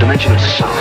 Dimensions sound.